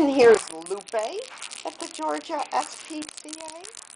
And here's Lupe at the Georgia SPCA.